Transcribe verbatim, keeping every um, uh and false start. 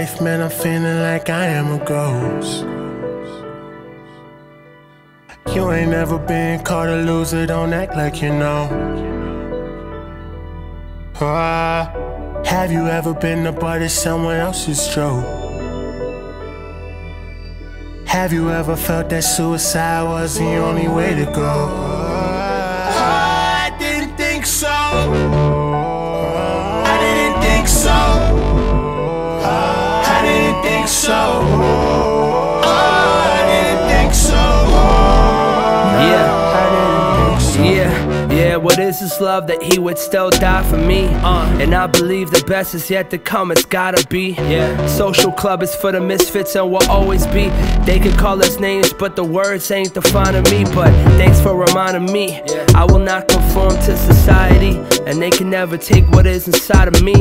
life, man, I'm feeling like I am a ghost. You ain't never been caught a loser, don't act like you know. Ah, uh, have you ever been a part of someone else's joke? Have you ever felt that suicide was the only way to go? Uh, I didn't think so. I didn't think so. Uh, I didn't think so. What is this love that he would still die for me? Uh, and I believe the best is yet to come, it's gotta be. Yeah. Social club is for the misfits and will always be. They could call us names, but the words ain't defining me. But thanks for reminding me, yeah. I will not conform to society, and they can never take what is inside of me.